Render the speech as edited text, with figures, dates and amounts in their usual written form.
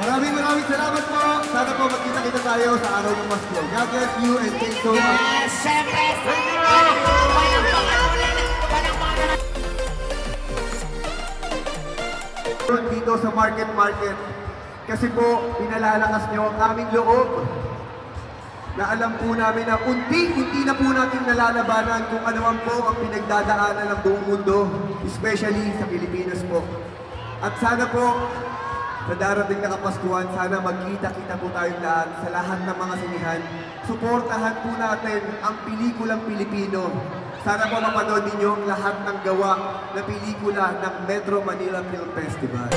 Maraming salamat po. Sana po magkita-kita tayo sa araw ng Pasko. God bless you and thank you so much. Yes, siyempre. Dito sa market. Kasi po, pinalalakas nyo ang aming loob. Na alam po namin na unti-unti na po natin nalalabanan kung ano man po ang pinagdadaanan ng buong mundo. Especially sa Pilipinas po. At sana po, sa darating na Kapaskuhan, sana magkita-kita po tayong lahat sa lahat ng mga sinihan. Suportahan po natin ang pelikulang Pilipino. Sana po mapanood ninyo ang lahat ng gawa na pelikula ng Metro Manila Film Festival.